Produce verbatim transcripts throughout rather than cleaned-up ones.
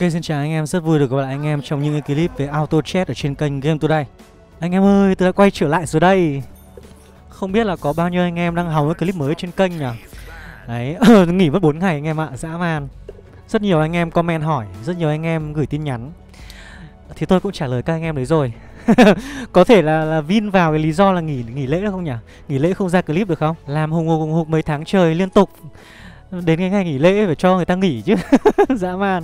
Ok, xin chào anh em, rất vui được gặp lại anh em trong những cái clip về Auto Chess ở trên kênh Game Today. Anh em ơi, tôi đã quay trở lại rồi đây. Không biết là có bao nhiêu anh em đang hóng cái clip mới trên kênh nhỉ? Đấy, nghỉ mất bốn ngày anh em ạ, dã man. Rất nhiều anh em comment hỏi, rất nhiều anh em gửi tin nhắn. Thì tôi cũng trả lời các anh em đấy rồi. Có thể là, là vin vào cái lý do là nghỉ nghỉ lễ được không nhỉ? Nghỉ lễ không ra clip được không? Làm hùng hùng hục mấy tháng trời liên tục, đến cái ngày nghỉ lễ phải cho người ta nghỉ chứ. Dã man.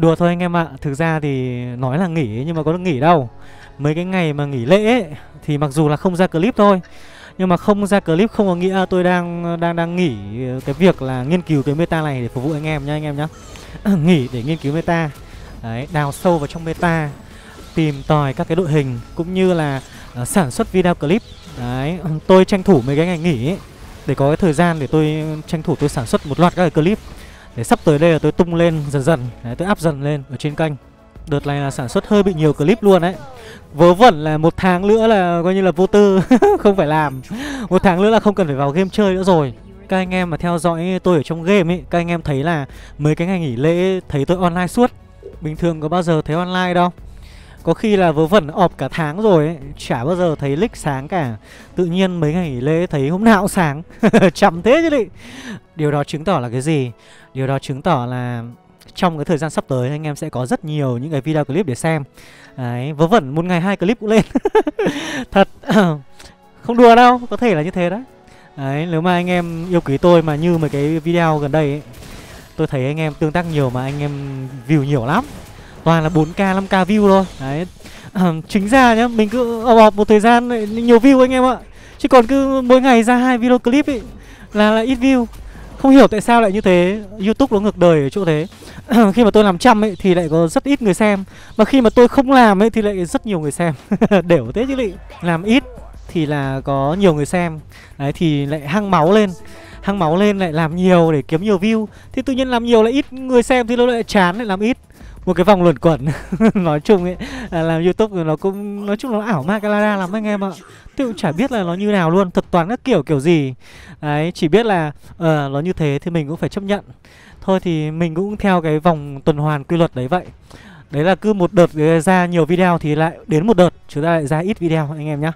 Đùa thôi anh em ạ. Thực ra thì nói là nghỉ nhưng mà có được nghỉ đâu. Mấy cái ngày mà nghỉ lễ ấy, thì mặc dù là không ra clip thôi, nhưng mà không ra clip không có nghĩa tôi đang đang đang nghỉ cái việc là nghiên cứu cái meta này để phục vụ anh em nha anh em nhá. Nghỉ để nghiên cứu meta. Đấy, đào sâu vào trong meta, tìm tòi các cái đội hình cũng như là uh, sản xuất video clip. Đấy, tôi tranh thủ mấy cái ngày nghỉ ấy, để có cái thời gian để tôi tranh thủ tôi sản xuất một loạt các cái clip để sắp tới đây là tôi tung lên dần dần. Đấy, tôi up dần lên ở trên kênh. Đợt này là sản xuất hơi bị nhiều clip luôn đấy. Vớ vẩn là một tháng nữa là coi như là vô tư. Không phải làm. Một tháng nữa là không cần phải vào game chơi nữa rồi. Các anh em mà theo dõi tôi ở trong game ấy, các anh em thấy là mấy cái ngày nghỉ lễ thấy tôi online suốt. Bình thường có bao giờ thấy online đâu. Có khi là vớ vẩn ọp cả tháng rồi ấy, chả bao giờ thấy lích sáng cả. Tự nhiên mấy ngày nghỉ lễ thấy hôm nào cũng sáng. Chậm thế chứ đi. Điều đó chứng tỏ là cái gì? Điều đó chứng tỏ là trong cái thời gian sắp tới anh em sẽ có rất nhiều những cái video clip để xem. Đấy, vớ vẩn một ngày hai clip cũng lên. Thật. Không đùa đâu, có thể là như thế đó. Đấy, nếu mà anh em yêu quý tôi mà như mấy cái video gần đây ấy, tôi thấy anh em tương tác nhiều mà anh em view nhiều lắm. Toàn là bốn k, năm k view thôi. Đấy. Chính ra nhá, mình cứ ọp ọp một thời gian nhiều view anh em ạ. Chứ còn cứ mỗi ngày ra hai video clip ấy là, là ít view. Không hiểu tại sao lại như thế. YouTube nó ngược đời ở chỗ thế. Khi mà tôi làm trăm ấy thì lại có rất ít người xem, mà khi mà tôi không làm ấy thì lại rất nhiều người xem. Đểu thế chứ lị. Làm ít thì là có nhiều người xem. Đấy thì lại hăng máu lên. Hăng máu lên lại làm nhiều để kiếm nhiều view. Thì tự nhiên làm nhiều lại ít người xem thì nó lại chán, lại làm ít. Một cái vòng luẩn quẩn. Nói chung ấy, làm YouTube nó cũng nói chung nó ảo ma Canada lắm anh em ạ. Tôi cũng chả biết là nó như nào luôn, thật toàn các kiểu kiểu gì. Đấy, chỉ biết là uh, nó như thế thì mình cũng phải chấp nhận. Thôi thì mình cũng theo cái vòng tuần hoàn quy luật đấy vậy. Đấy là cứ một đợt ra nhiều video thì lại đến một đợt chúng ta lại ra ít video anh em nhá.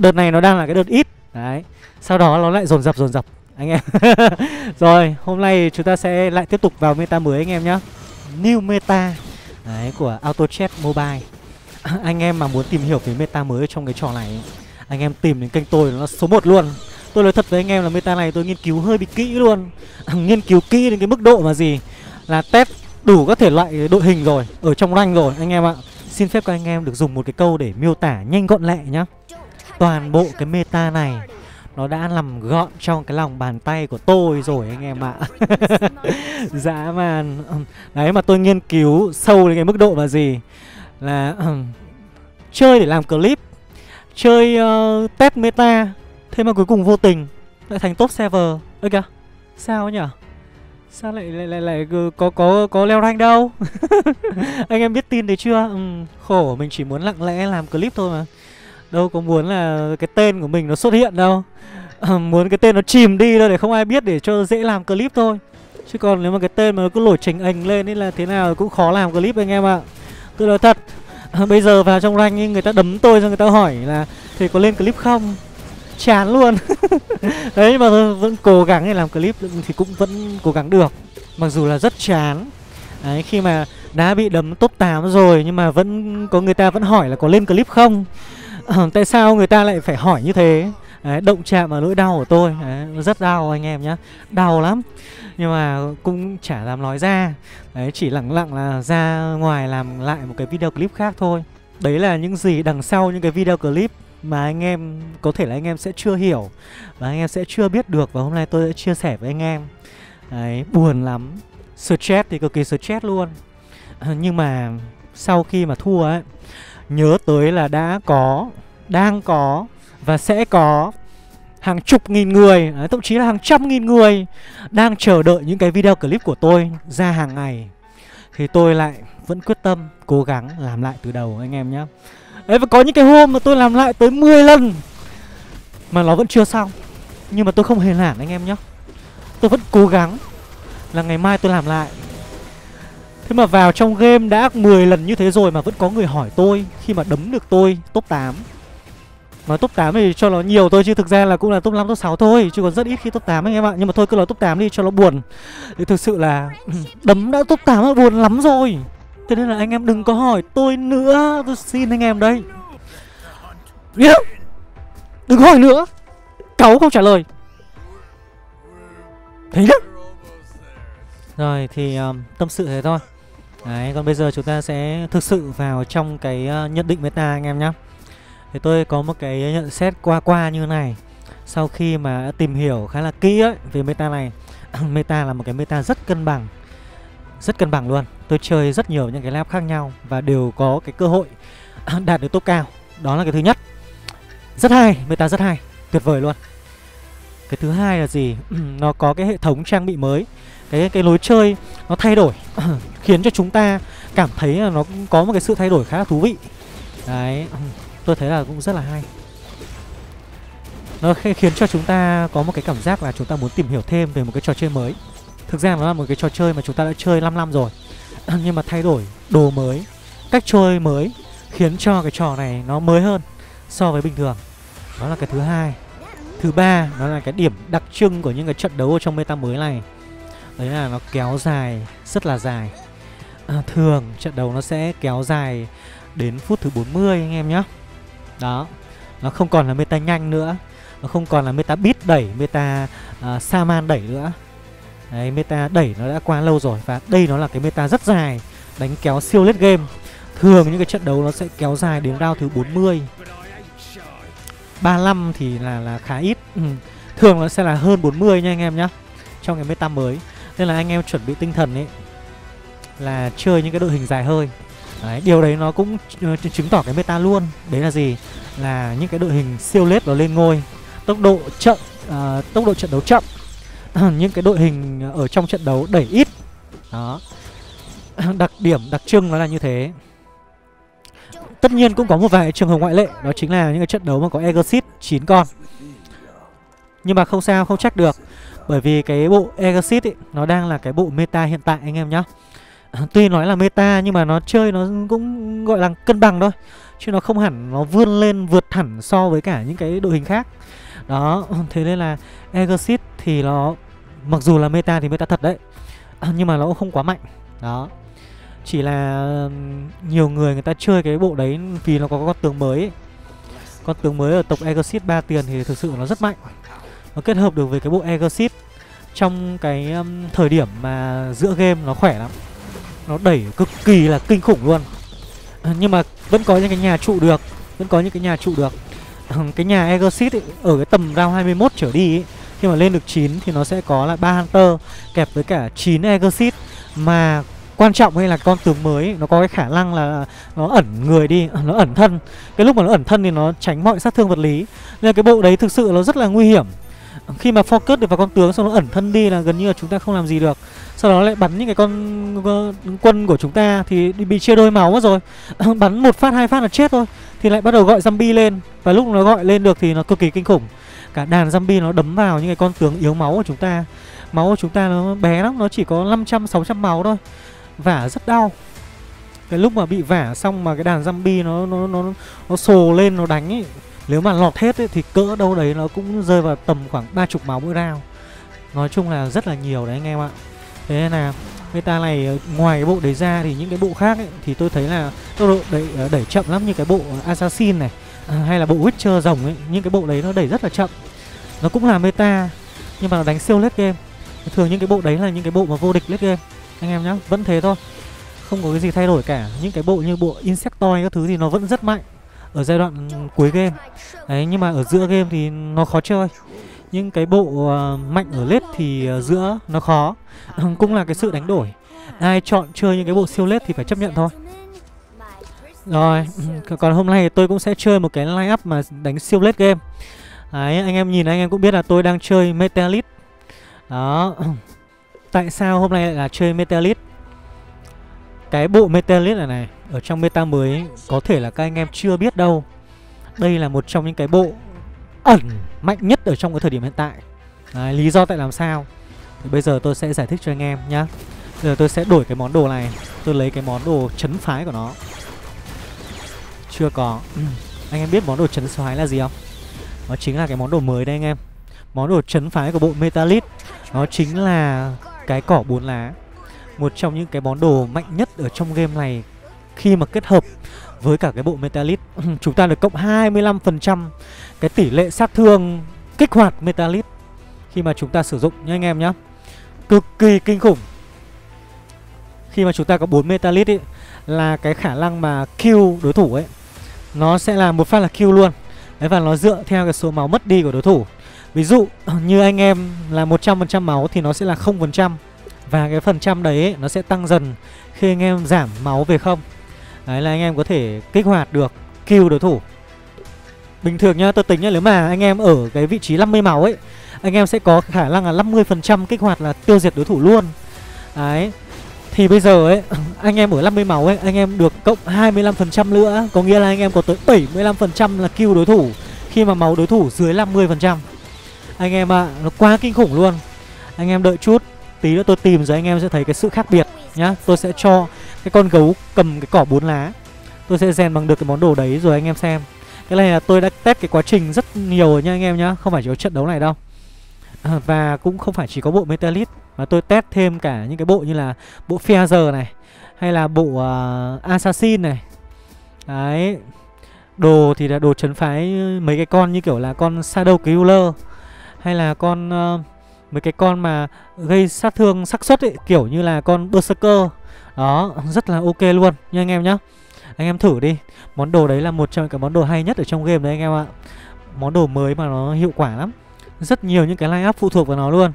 Đợt này nó đang là cái đợt ít. Đấy, sau đó nó lại dồn dập dồn dập anh em. Rồi, hôm nay chúng ta sẽ lại tiếp tục vào meta mới anh em nhá. New meta đấy, của Auto Chess Mobile. Anh em mà muốn tìm hiểu về meta mới trong cái trò này, anh em tìm đến kênh tôi nó số một luôn. Tôi nói thật với anh em là meta này tôi nghiên cứu hơi bị kỹ luôn. Nghiên cứu kỹ đến cái mức độ mà gì là test đủ các thể loại đội hình rồi, ở trong rank rồi anh em ạ. Xin phép các anh em được dùng một cái câu để miêu tả nhanh gọn lẹ nhá. Toàn bộ cái meta này nó đã nằm gọn trong cái lòng bàn tay của tôi rồi anh em ạ. Dã man. Đấy, mà tôi nghiên cứu sâu đến cái mức độ là gì là chơi để làm clip, chơi uh, test meta. Thế mà cuối cùng vô tình lại thành top server. Ơ kìa, sao nhỉ? Sao lại lại lại, lại có có có leo rank đâu. Anh em biết tin đấy chưa? Ừ, khổ, mình chỉ muốn lặng lẽ làm clip thôi mà. Đâu có muốn là cái tên của mình nó xuất hiện đâu. À, muốn cái tên nó chìm đi thôi để không ai biết để cho dễ làm clip thôi. Chứ còn nếu mà cái tên mà nó cứ lổi chỉnh ảnh lên ấy là thế nào cũng khó làm clip anh em ạ. Tôi nói thật, à, bây giờ vào trong rank ấy, người ta đấm tôi rồi người ta hỏi là thì có lên clip không? Chán luôn. Đấy, mà vẫn cố gắng để làm clip thì cũng vẫn cố gắng được. Mặc dù là rất chán. Đấy, khi mà đã bị đấm top tám rồi nhưng mà vẫn có người ta vẫn hỏi là có lên clip không? À, tại sao người ta lại phải hỏi như thế? Đấy, động chạm vào nỗi đau của tôi. Đấy, rất đau anh em nhá. Đau lắm. Nhưng mà cũng chả dám nói ra. Đấy, chỉ lặng lặng là ra ngoài làm lại một cái video clip khác thôi. Đấy là những gì đằng sau những cái video clip mà anh em có thể là anh em sẽ chưa hiểu và anh em sẽ chưa biết được. Và hôm nay tôi sẽ chia sẻ với anh em. Đấy, buồn lắm. Stress thì cực kỳ stress luôn. À, nhưng mà sau khi mà thua ấy, nhớ tới là đã có, đang có và sẽ có hàng chục nghìn người, thậm chí là hàng trăm nghìn người đang chờ đợi những cái video clip của tôi ra hàng ngày. Thì tôi lại vẫn quyết tâm cố gắng làm lại từ đầu anh em nhé. Đấy, và có những cái hôm mà tôi làm lại tới mười lần mà nó vẫn chưa xong. Nhưng mà tôi không hề nản anh em nhé. Tôi vẫn cố gắng là ngày mai tôi làm lại. Thế mà vào trong game đã mười lần như thế rồi mà vẫn có người hỏi tôi khi mà đấm được tôi top tám. Mà top tám thì cho nó nhiều thôi, chứ thực ra là cũng là top năm, top sáu thôi, chứ còn rất ít khi top tám anh em ạ. Nhưng mà thôi cứ nói top tám đi cho nó buồn. Thì thực sự là đấm đã top tám là buồn lắm rồi. Thế nên là anh em đừng có hỏi tôi nữa, tôi xin anh em đây. Đừng hỏi nữa. Cáu không trả lời. Thế đó. Rồi thì um, tâm sự thế thôi. Đấy, còn bây giờ chúng ta sẽ thực sự vào trong cái uh, nhận định meta anh em nhé. Thì tôi có một cái nhận xét qua qua như này. Sau khi mà tìm hiểu khá là kỹ ấy về meta này. Meta là một cái meta rất cân bằng. Rất cân bằng luôn. Tôi chơi rất nhiều những cái lab khác nhau và đều có cái cơ hội đạt được top cao. Đó là cái thứ nhất. Rất hay, meta rất hay, tuyệt vời luôn. Cái thứ hai là gì? Nó có cái hệ thống trang bị mới. Cái cái lối chơi nó thay đổi khiến cho chúng ta cảm thấy là nó có một cái sự thay đổi khá là thú vị. Đấy, tôi thấy là cũng rất là hay. Nó khiến cho chúng ta có một cái cảm giác là chúng ta muốn tìm hiểu thêm về một cái trò chơi mới. Thực ra nó là một cái trò chơi mà chúng ta đã chơi năm năm rồi. Nhưng mà thay đổi đồ mới, cách chơi mới khiến cho cái trò này nó mới hơn so với bình thường. Đó là cái thứ hai. Thứ ba, nó là cái điểm đặc trưng của những cái trận đấu ở trong meta mới này. Đấy là nó kéo dài, rất là dài. à, Thường trận đấu nó sẽ kéo dài đến phút thứ bốn mươi anh em nhé. Đó, nó không còn là meta nhanh nữa. Nó không còn là meta beat đẩy, meta uh, Shaman đẩy nữa. Đấy, meta đẩy nó đã quá lâu rồi. Và đây nó là cái meta rất dài, đánh kéo siêu lết game. Thường những cái trận đấu nó sẽ kéo dài đến round thứ bốn mươi, ba mươi lăm thì là là khá ít. ừ. Thường nó sẽ là hơn bốn mươi nha anh em nhé, trong cái meta mới. Nên là anh em chuẩn bị tinh thần ấy, là chơi những cái đội hình dài hơi. Đấy, điều đấy nó cũng chứng tỏ cái meta luôn. Đấy là gì? Là những cái đội hình siêu lết nó lên ngôi. Tốc độ chậm, uh, tốc độ trận đấu chậm. Những cái đội hình ở trong trận đấu đẩy ít. Đó. Đặc điểm, đặc trưng nó là như thế. Tất nhiên cũng có một vài trường hợp ngoại lệ. Đó chính là những cái trận đấu mà có Egersis chín con. Nhưng mà không sao, không trách được. Bởi vì cái bộ Egersis nó đang là cái bộ meta hiện tại anh em nhá. Tuy nói là meta nhưng mà nó chơi nó cũng gọi là cân bằng thôi. Chứ nó không hẳn, nó vươn lên vượt hẳn so với cả những cái đội hình khác. Đó, thế nên là Egersis thì nó, mặc dù là meta thì meta thật đấy, nhưng mà nó cũng không quá mạnh. Đó, chỉ là nhiều người người ta chơi cái bộ đấy vì nó có con tướng mới ấy. Con tướng mới ở tộc Egersis ba tiền thì thực sự nó rất mạnh. Nó kết hợp được với cái bộ Egersis trong cái um, thời điểm mà giữa game nó khỏe lắm. Nó đẩy cực kỳ là kinh khủng luôn. à, Nhưng mà vẫn có những cái nhà trụ được. Vẫn có những cái nhà trụ được. à, Cái nhà Egersis ở cái tầm round hai mươi mốt trở đi ấy, khi mà lên được chín thì nó sẽ có là ba Hunter kẹp với cả chín Egersis. Mà quan trọng hay là con tướng mới ấy, nó có cái khả năng là nó ẩn người đi, nó ẩn thân. Cái lúc mà nó ẩn thân thì nó tránh mọi sát thương vật lý. Nên là cái bộ đấy thực sự nó rất là nguy hiểm. Khi mà focus được vào con tướng xong nó ẩn thân đi là gần như là chúng ta không làm gì được. Sau đó lại bắn những cái con quân của chúng ta thì bị chia đôi máu mất rồi. Bắn một phát, hai phát là chết thôi. Thì lại bắt đầu gọi zombie lên. Và lúc nó gọi lên được thì nó cực kỳ kinh khủng. Cả đàn zombie nó đấm vào những cái con tướng yếu máu của chúng ta. Máu của chúng ta nó bé lắm, nó chỉ có năm trăm, sáu trăm máu thôi. Vả rất đau. Cái lúc mà bị vả xong mà cái đàn zombie nó nó nó, nó sồ lên nó đánh ấy, nếu mà lọt hết ấy, thì cỡ đâu đấy nó cũng rơi vào tầm khoảng ba chục máu mỗi round. Nói chung là rất là nhiều đấy anh em ạ. Thế nên là meta này ngoài cái bộ đấy ra thì những cái bộ khác ấy, thì tôi thấy là tốc độ đẩy, đẩy chậm lắm. Như cái bộ Assassin này hay là bộ Witcher rồng ấy, những cái bộ đấy nó đẩy rất là chậm. Nó cũng là meta nhưng mà nó đánh siêu lết game. Thường những cái bộ đấy là những cái bộ mà vô địch lết game anh em nhá, vẫn thế thôi, không có cái gì thay đổi cả. Những cái bộ như bộ Insectoid các thứ thì nó vẫn rất mạnh ở giai đoạn cuối game. Đấy, nhưng mà ở giữa game thì nó khó chơi. Nhưng cái bộ uh, mạnh ở lết thì uh, giữa nó khó. Cũng là cái sự đánh đổi. Ai chọn chơi những cái bộ siêu lết thì phải chấp nhận thôi. Rồi, còn hôm nay tôi cũng sẽ chơi một cái line up mà đánh siêu lết game. Đấy, anh em nhìn anh em cũng biết là tôi đang chơi Metallist. Đó. Tại sao hôm nay lại là chơi Metallist? Cái bộ Metallist này này, ở trong meta mới ấy, có thể là các anh em chưa biết đâu. Đây là một trong những cái bộ ẩn mạnh nhất ở trong cái thời điểm hiện tại. Đấy, lý do tại làm sao thì bây giờ tôi sẽ giải thích cho anh em nhá. Bây giờ tôi sẽ đổi cái món đồ này tôi lấy cái món đồ chấn phái của nó. Chưa có. Ừ. Anh em biết món đồ chấn phái là gì không? Nó chính là cái món đồ mới đây anh em. Món đồ chấn phái của bộ Metallist, nó chính là cái cỏ bốn lá, một trong những cái món đồ mạnh nhất ở trong game này. Khi mà kết hợp với cả cái bộ Metallist, chúng ta được cộng hai mươi lăm phần trăm cái tỷ lệ sát thương kích hoạt Metallist khi mà chúng ta sử dụng nhá anh em nhá. Cực kỳ kinh khủng. Khi mà chúng ta có bốn Metallist ấy, là cái khả năng mà kill đối thủ ấy, nó sẽ là một phát là kill luôn. Đấy, và nó dựa theo cái số máu mất đi của đối thủ. Ví dụ như anh em là một trăm phần trăm máu thì nó sẽ là không phần trăm. Và cái phần trăm đấy ấy, nó sẽ tăng dần khi anh em giảm máu về không. Đấy là anh em có thể kích hoạt được kill đối thủ. Bình thường nhá, tôi tính nhá, nếu mà anh em ở cái vị trí năm mươi máu ấy, anh em sẽ có khả năng là năm mươi phần trăm kích hoạt là tiêu diệt đối thủ luôn. Đấy. Thì bây giờ ấy, anh em ở năm mươi máu ấy, anh em được cộng hai mươi lăm phần trăm nữa. Có nghĩa là anh em có tới bảy mươi lăm phần trăm là kill đối thủ khi mà máu đối thủ dưới năm mươi phần trăm. Anh em ạ, à, nó quá kinh khủng luôn. Anh em đợi chút, tí nữa tôi tìm rồi anh em sẽ thấy cái sự khác biệt nhá. Tôi sẽ cho cái con gấu cầm cái cỏ bốn lá, tôi sẽ rèn bằng được cái món đồ đấy rồi anh em xem. Cái này là tôi đã test cái quá trình rất nhiều rồi nha anh em nhá, không phải chỉ có trận đấu này đâu. À, và cũng không phải chỉ có bộ Metallist, mà tôi test thêm cả những cái bộ như là bộ Phazer này, hay là bộ uh, Assassin này. Đấy. Đồ thì là đồ trấn phái, mấy cái con như kiểu là con Shadow Killer, hay là con uh, mấy cái con mà gây sát thương xác suất ấy, kiểu như là con Berserker. Đó, rất là ok luôn nha anh em nhá. Anh em thử đi. Món đồ đấy là một trong cái món đồ hay nhất ở trong game đấy anh em ạ. Món đồ mới mà nó hiệu quả lắm. Rất nhiều những cái line up phụ thuộc vào nó luôn.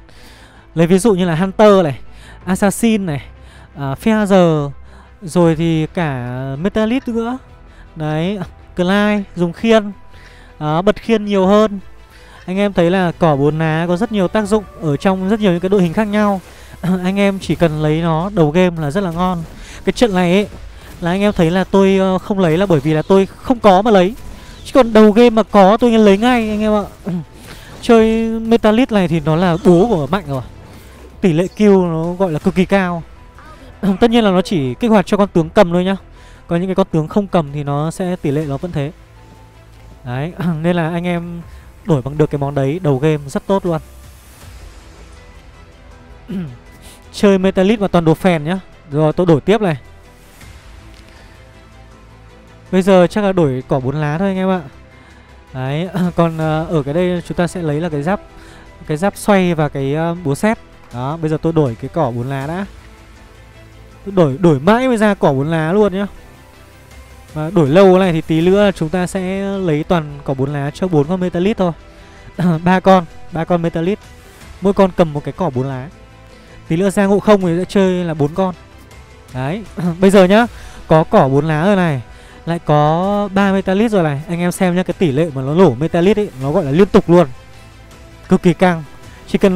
Lấy ví dụ như là Hunter này, Assassin này, uh, Feather, rồi thì cả Metallist nữa. Đấy, Clyde dùng khiên, uh, bật khiên nhiều hơn. Anh em thấy là cỏ bốn lá có rất nhiều tác dụng ở trong rất nhiều những cái đội hình khác nhau. Anh em chỉ cần lấy nó đầu game là rất là ngon. Cái trận này ấy, là anh em thấy là tôi không lấy là bởi vì là tôi không có mà lấy. Chứ còn đầu game mà có tôi lấy ngay anh em ạ. Chơi Metallist này thì nó là bố của mạnh rồi. Tỷ lệ kill nó gọi là cực kỳ cao. Tất nhiên là nó chỉ kích hoạt cho con tướng cầm thôi nhá. Còn những cái con tướng không cầm thì nó sẽ tỷ lệ nó vẫn thế. Đấy, nên là anh em đổi bằng được cái món đấy đầu game rất tốt luôn. Chơi Metallist mà toàn đồ phèn nhá. Rồi tôi đổi tiếp này. Bây giờ chắc là đổi cỏ bốn lá thôi anh em ạ. Đấy, còn ở cái đây chúng ta sẽ lấy là cái giáp, cái giáp xoay và cái búa sét. Đó, bây giờ tôi đổi cái cỏ bốn lá đã. Tôi đổi đổi mãi mới ra cỏ bốn lá luôn nhá. Và đổi lâu này thì tí nữa chúng ta sẽ lấy toàn cỏ bốn lá cho bốn con Metallist thôi. ba con, ba con Metallist. Mỗi con cầm một cái cỏ bốn lá. Tí nữa ra ngộ không thì sẽ chơi là bốn con. Đấy, bây giờ nhá, có cỏ bốn lá rồi này. Lại có ba Metallist rồi này. Anh em xem nhá, cái tỷ lệ mà nó nổ Metallist ấy, nó gọi là liên tục luôn. Cực kỳ căng. Chỉ cần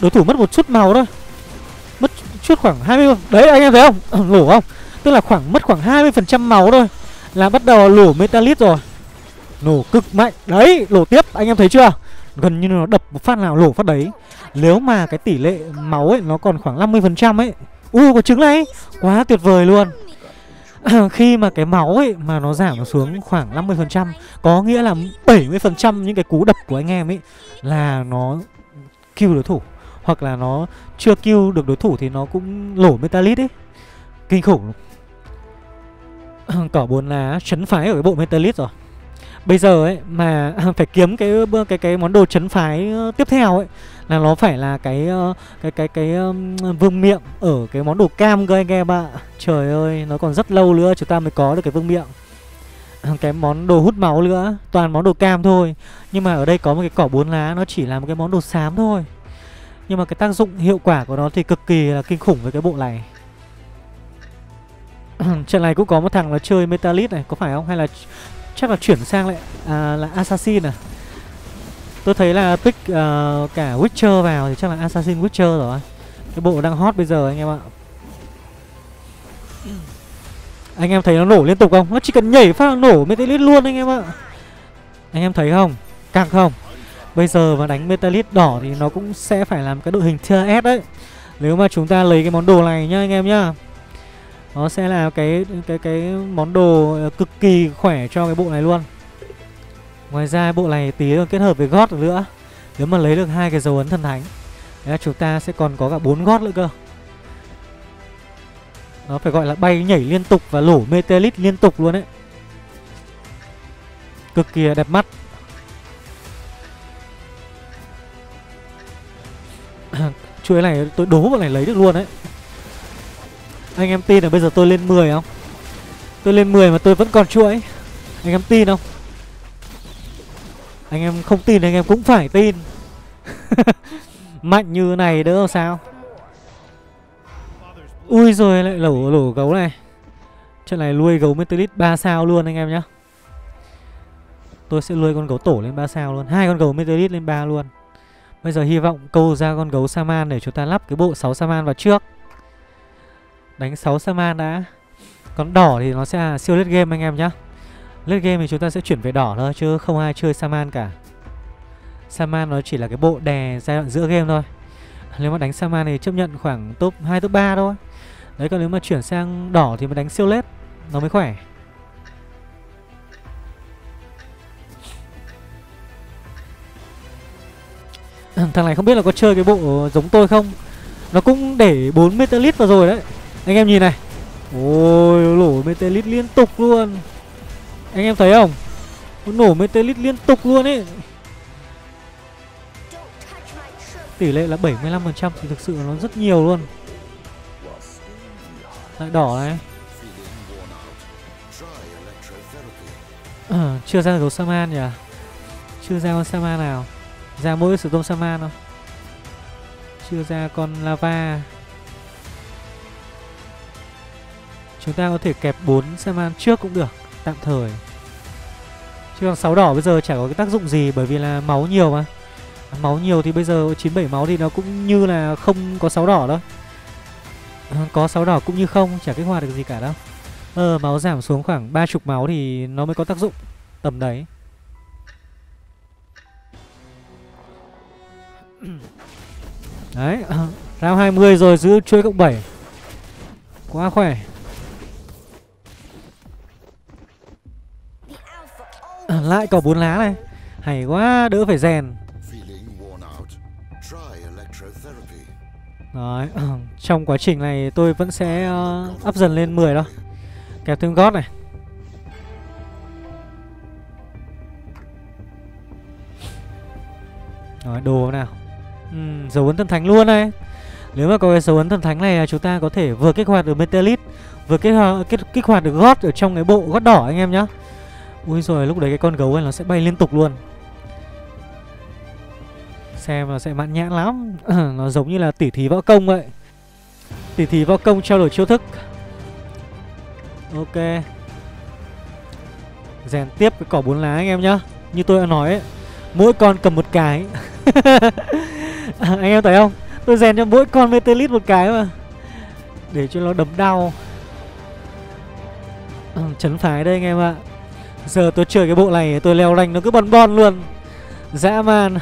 đối thủ mất một chút máu thôi, mất chút khoảng hai mươi. Đấy anh em thấy không? Nổ không? Tức là khoảng mất khoảng hai mươi phần trăm máu thôi là bắt đầu nổ Metallist rồi. Nổ cực mạnh. Đấy, nổ tiếp. Anh em thấy chưa? Gần như nó đập một phát nào nổ phát đấy. Nếu mà cái tỷ lệ máu ấy nó còn khoảng năm mươi phần trăm ấy. Ui, có trứng này. Quá tuyệt vời luôn. Khi mà cái máu ấy mà nó giảm xuống khoảng năm mươi phần trăm, có nghĩa là bảy mươi phần trăm những cái cú đập của anh em ấy là nó kill đối thủ. Hoặc là nó chưa kill được đối thủ thì nó cũng lổ Metallist ấy. Kinh khủng. Cỏ bốn lá chấn phái ở cái bộ Metallist rồi. Bây giờ ấy mà phải kiếm cái cái cái món đồ chấn phái tiếp theo ấy là nó phải là cái cái cái cái vương miệng ở cái món đồ cam cơ anh em ạ. Trời ơi, nó còn rất lâu nữa chúng ta mới có được cái vương miệng. Cái món đồ hút máu nữa, toàn món đồ cam thôi. Nhưng mà ở đây có một cái cỏ bốn lá, nó chỉ là một cái món đồ xám thôi. Nhưng mà cái tác dụng hiệu quả của nó thì cực kỳ là kinh khủng với cái bộ này. Trận này cũng có một thằng nó chơi Metallist này, có phải không? Hay là chắc là chuyển sang lại à, là Assassin à? Tôi thấy là pick uh, cả Witcher vào thì chắc là Assassin Witcher rồi. Cái bộ đang hot bây giờ anh em ạ. Anh em thấy nó nổ liên tục không? Nó chỉ cần nhảy phát là nổ Metallist luôn anh em ạ. Anh em thấy không? Càng không? Bây giờ mà đánh Metallist đỏ thì nó cũng sẽ phải làm cái đội hình tier S đấy. Nếu mà chúng ta lấy cái món đồ này nhá anh em nhá. Nó sẽ là cái cái cái món đồ cực kỳ khỏe cho cái bộ này luôn. Ngoài ra bộ này tí còn kết hợp với gót nữa. Nếu mà lấy được hai cái dấu ấn thần thánh, đấy là chúng ta sẽ còn có cả bốn gót nữa cơ. Nó phải gọi là bay nhảy liên tục và lổ Metallist liên tục luôn đấy. Cực kỳ đẹp mắt. Chuỗi này tôi đố bọn này lấy được luôn đấy. Anh em tin là bây giờ tôi lên mười không? Tôi lên mười mà tôi vẫn còn chuỗi. Anh em tin không? Anh em không tin anh em cũng phải tin. Mạnh như này đỡ sao? Ui rồi lại lẩu lẩu gấu này. Trận này nuôi gấu Metallist ba sao luôn anh em nhá. Tôi sẽ nuôi con gấu tổ lên ba sao luôn, hai con gấu Metallist lên ba luôn. Bây giờ hy vọng câu ra con gấu Shaman để chúng ta lắp cái bộ sáu Shaman vào trước. Đánh sáu Shaman đã. Con đỏ thì nó sẽ là siêu late game anh em nhá. Late game thì chúng ta sẽ chuyển về đỏ thôi chứ không ai chơi Shaman cả. Shaman nó chỉ là cái bộ đè giai đoạn giữa game thôi. Nếu mà đánh Shaman thì chấp nhận khoảng top hai, top ba thôi. Đấy, còn nếu mà chuyển sang đỏ thì mới đánh siêu late, nó mới khỏe. Thằng này không biết là có chơi cái bộ giống tôi không. Nó cũng để bốn Metallist vào rồi đấy. Anh em nhìn này. Ôi, nổ Metallist liên tục luôn. Anh em thấy không? Nó nổ Metallist liên tục luôn ấy. Tỷ lệ là bảy mươi lăm phần trăm thì thực sự nó rất nhiều luôn. Lại đỏ này. À, chưa ra gấu Shaman nhỉ? Chưa ra con Shaman nào. Ra mỗi sự tôm Shaman thôi. Chưa ra con lava. Chúng ta có thể kẹp bốn Shaman trước cũng được, tạm thời. Chứ còn sáu đỏ bây giờ chả có cái tác dụng gì, bởi vì là máu nhiều mà. Máu nhiều thì bây giờ chín mươi bảy máu thì nó cũng như là không có sáu đỏ đâu. Có sáu đỏ cũng như không, chả kích hoạt được gì cả đâu. Ờ, máu giảm xuống khoảng ba mươi máu thì nó mới có tác dụng tầm đấy. Đấy, round hai mươi rồi, giữ chuỗi cộng bảy. Quá khỏe. Lại có bốn lá này. Hay quá, đỡ phải rèn. Đấy, trong quá trình này tôi vẫn sẽ uh, up dần lên mười đó. Kẹp thêm gót này. Rồi, đồ nào. Uhm, dấu ấn thần thánh luôn này. Nếu mà có cái dấu ấn thần thánh này là chúng ta có thể vừa kích hoạt được Metallist, vừa kích hoạt, kích, kích hoạt được gót ở trong cái bộ gót đỏ anh em nhá. Ui rồi lúc đấy cái con gấu này nó sẽ bay liên tục luôn. Xem nó sẽ mãn nhãn lắm. Nó giống như là tỉ thí võ công vậy. Tỉ thí võ công trao đổi chiêu thức. Ok. Rèn tiếp cái cỏ bốn lá anh em nhá. Như tôi đã nói ấy, mỗi con cầm một cái. Anh em thấy không? Tôi rèn cho mỗi con Metallist một cái mà. Để cho nó đấm đau. Chấn phái đây anh em ạ. Giờ tôi chơi cái bộ này tôi leo lanh nó cứ bon bon luôn. Dã man.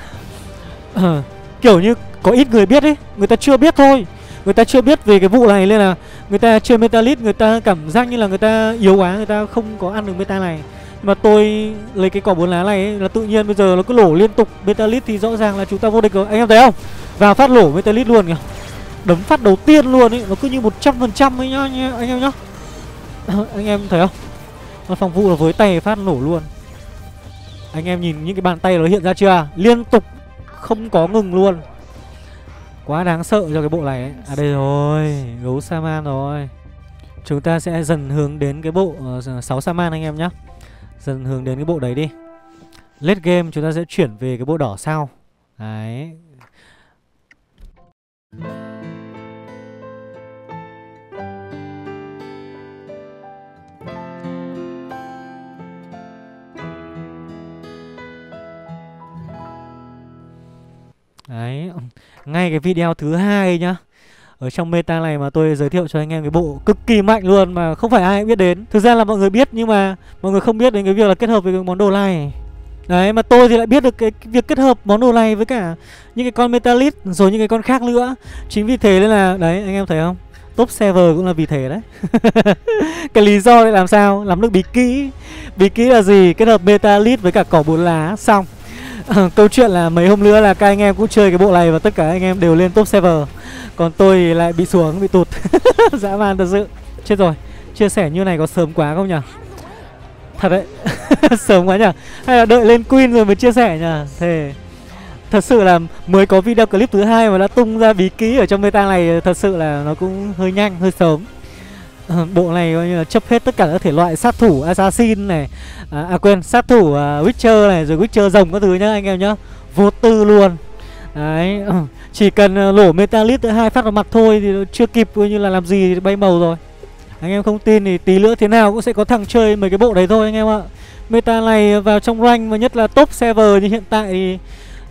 À, kiểu như có ít người biết ấy. Người ta chưa biết thôi. Người ta chưa biết về cái vụ này nên là người ta chơi Metallist, người ta cảm giác như là người ta yếu quá, người ta không có ăn được meta này. Nhưng mà tôi lấy cái cỏ bốn lá này ấy, là tự nhiên bây giờ nó cứ lổ liên tục Metallist thì rõ ràng là chúng ta vô địch rồi. Anh em thấy không? Vào phát lổ Metallist luôn kìa. Đấm phát đầu tiên luôn ấy. Nó cứ như một trăm phần trăm ấy nhá anh em nhá. À, anh em thấy không? Nó phòng vụ là với tay phát nổ luôn. Anh em nhìn những cái bàn tay nó hiện ra chưa? Liên tục không có ngừng luôn. Quá đáng sợ cho cái bộ này ấy. À đây rồi, gấu Shaman rồi. Chúng ta sẽ dần hướng đến cái bộ uh, sáu Shaman anh em nhá. Dần hướng đến cái bộ đấy đi. Late game chúng ta sẽ chuyển về cái bộ đỏ sau. Đấy. Đấy, ngay cái video thứ hai nhá. Ở trong meta này mà tôi giới thiệu cho anh em cái bộ cực kỳ mạnh luôn mà không phải ai cũng biết đến. Thực ra là mọi người biết nhưng mà mọi người không biết đến cái việc là kết hợp với cái món đồ này. Đấy, mà tôi thì lại biết được cái việc kết hợp món đồ này với cả những cái con Metallist rồi những cái con khác nữa. Chính vì thế nên là, đấy anh em thấy không? top server cũng là vì thế đấy. Cái lý do để làm sao làm được bí kỹ. Bí kỹ là gì? Kết hợp Metallist với cả cỏ bốn lá xong. Câu chuyện là mấy hôm nữa là các anh em cũng chơi cái bộ này và tất cả anh em đều lên top server. Còn tôi lại bị xuống, bị tụt. Dã man thật sự. Chết rồi. Chia sẻ như này có sớm quá không nhỉ? Thật đấy. Sớm quá nhỉ? Hay là đợi lên Queen rồi mới chia sẻ nhỉ? Thế thật sự là mới có video clip thứ hai mà đã tung ra bí kí ở trong meta này. Thật sự là nó cũng hơi nhanh, hơi sớm. Bộ này coi như là chấp hết tất cả các thể loại sát thủ Assassin này. À, à quên, sát thủ uh, Witcher này, rồi Witcher rồng các thứ nhá anh em nhá. Vô tư luôn. Đấy, chỉ cần lổ Metallist thứ hai phát vào mặt thôi thì chưa kịp coi như là làm gì thì bay màu rồi. Anh em không tin thì tí nữa thế nào cũng sẽ có thằng chơi mấy cái bộ đấy thôi anh em ạ. Meta này vào trong rank và nhất là top server như hiện tại thì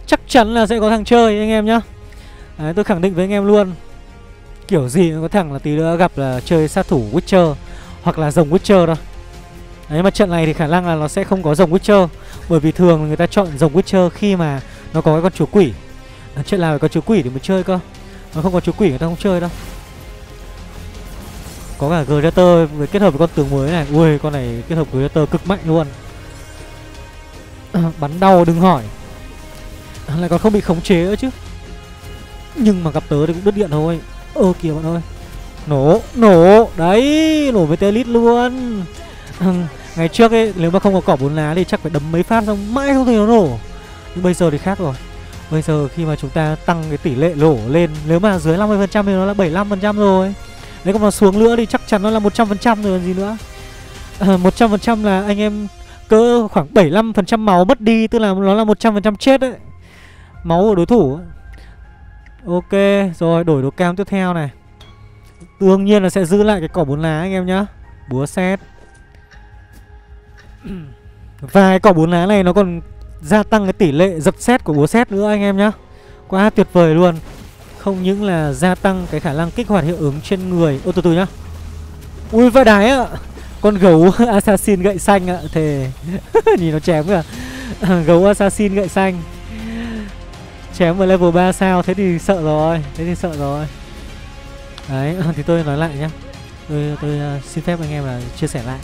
chắc chắn là sẽ có thằng chơi anh em nhá. Đấy, tôi khẳng định với anh em luôn. Kiểu gì có thằng là tí nữa gặp là chơi sát thủ Witcher hoặc là rồng Witcher đâu. Đấy, mà trận này thì khả năng là nó sẽ không có rồng Witcher, bởi vì thường người ta chọn rồng Witcher khi mà nó có cái con chúa quỷ. Trận nào phải có chúa quỷ thì mới chơi cơ. Nó không có chúa quỷ người ta không chơi đâu. Có cả Predator với kết hợp với con tướng mới này. Ui, con này kết hợp với Predator cực mạnh luôn. Bắn đau đừng hỏi. Lại còn không bị khống chế nữa chứ. Nhưng mà gặp tớ thì cũng đứt điện thôi. Ơ kìa bạn ơi. Nổ, nổ. Đấy, nổ với Metallist luôn. Ngày trước ấy, nếu mà không có cỏ bốn lá thì chắc phải đấm mấy phát xong mãi không thấy nó nổ. Nhưng bây giờ thì khác rồi. Bây giờ khi mà chúng ta tăng cái tỷ lệ nổ lên, nếu mà dưới năm mươi phần trăm thì nó là bảy mươi lăm phần trăm rồi. Nếu còn nó xuống nữa thì chắc chắn nó là một trăm phần trăm rồi gì nữa. à, một trăm phần trăm là anh em cỡ khoảng bảy mươi lăm phần trăm máu mất đi. Tức là nó là một trăm phần trăm chết đấy. Máu của đối thủ. Ok, rồi đổi đồ cam tiếp theo này. Đương nhiên là sẽ giữ lại cái cỏ bốn lá anh em nhá. Búa xét. Và cái cỏ bốn lá này nó còn gia tăng cái tỷ lệ dập xét của búa xét nữa anh em nhá. Quá tuyệt vời luôn. Không những là gia tăng cái khả năng kích hoạt hiệu ứng trên người. Ô từ từ nhá. Ui vãi đái ạ. Con gấu Assassin gậy xanh ạ. Thề. Nhìn nó chém kìa. Gấu Assassin gậy xanh. Chém vào level ba sao. Thế thì sợ rồi. Thế thì sợ rồi. Đấy, thì tôi nói lại nhá. Tôi, tôi uh, xin phép anh em là chia sẻ lại.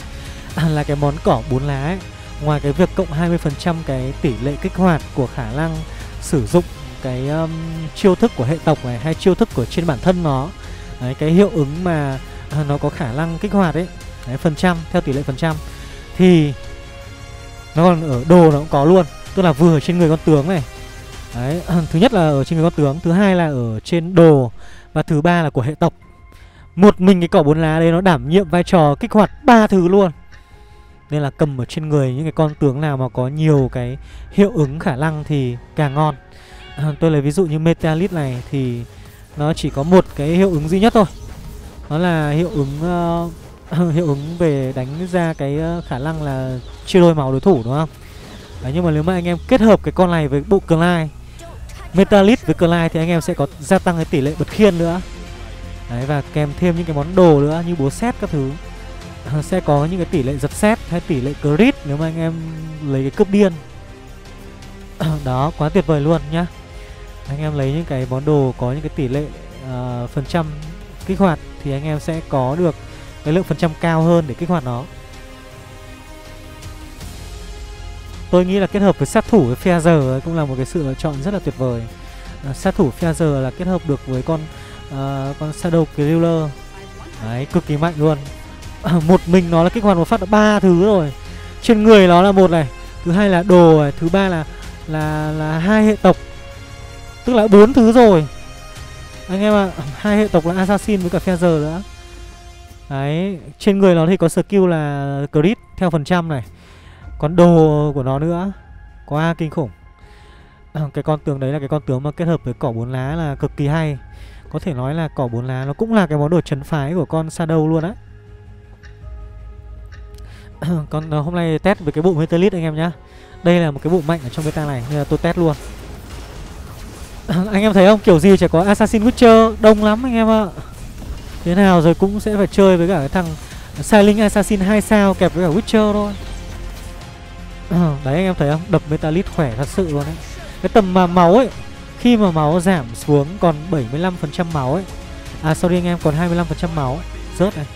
Là cái món cỏ bốn lá ấy, ngoài cái việc cộng hai mươi phần trăm cái tỷ lệ kích hoạt của khả năng sử dụng cái um, chiêu thức của hệ tộc này hay chiêu thức của trên bản thân nó. Đấy, cái hiệu ứng mà nó có khả năng kích hoạt ấy, đấy, phần trăm theo tỷ lệ phần trăm thì nó còn ở đồ nó cũng có luôn. Tức là vừa ở trên người con tướng này. Đấy, thứ nhất là ở trên người con tướng, thứ hai là ở trên đồ và thứ ba là của hệ tộc. Một mình cái cỏ bốn lá đấy nó đảm nhiệm vai trò kích hoạt ba thứ luôn. Nên là cầm ở trên người những cái con tướng nào mà có nhiều cái hiệu ứng khả năng thì càng ngon. À, tôi lấy ví dụ như Metallist này thì nó chỉ có một cái hiệu ứng duy nhất thôi. Nó là hiệu ứng uh, hiệu ứng về đánh ra cái khả năng là chia đôi máu đối thủ đúng không? Đấy, nhưng mà nếu mà anh em kết hợp cái con này với bộ Clyde, Metallist với Clyde thì anh em sẽ có gia tăng cái tỷ lệ bật khiên nữa. Đấy, và kèm thêm những cái món đồ nữa như búa sét các thứ. Sẽ có những cái tỷ lệ giật xét hay tỷ lệ crit nếu mà anh em lấy cái cướp điên. Đó, quá tuyệt vời luôn nhá. Anh em lấy những cái món đồ có những cái tỷ lệ uh, phần trăm kích hoạt thì anh em sẽ có được cái lượng phần trăm cao hơn để kích hoạt nó. Tôi nghĩ là kết hợp với sát thủ với Phazer cũng là một cái sự lựa chọn rất là tuyệt vời. uh, Sát thủ Phazer là kết hợp được với con uh, con Shadow Killer. Đấy, cực kỳ mạnh luôn. Một mình nó là kích hoạt một phát ba thứ rồi. Trên người nó là một này, thứ hai là đồ này, thứ ba là là là hai hệ tộc. Tức là bốn thứ rồi. Anh em ạ, à, hai hệ tộc là Assassin với cả Feather nữa. Đấy, trên người nó thì có skill là crit theo phần trăm này. Còn đồ của nó nữa. Quá kinh khủng. À, cái con tướng đấy là cái con tướng mà kết hợp với cỏ bốn lá là cực kỳ hay. Có thể nói là cỏ bốn lá nó cũng là cái món đồ trấn phái của con Shadow luôn á. Còn hôm nay test với cái bộ Metallist anh em nhá. Đây là một cái bộ mạnh ở trong beta này nên là tôi test luôn. Anh em thấy không? Kiểu gì chỉ có Assassin Witcher đông lắm anh em ạ. Thế nào rồi cũng sẽ phải chơi với cả cái thằng Silent Assassin hai sao kẹp với cả Witcher thôi. Đấy, anh em thấy không? Đập Metallist khỏe thật sự luôn đấy. Cái tầm mà máu ấy, khi mà máu giảm xuống còn bảy mươi lăm phần trăm máu ấy À sorry anh em, còn hai mươi lăm phần trăm máu. Rớt này.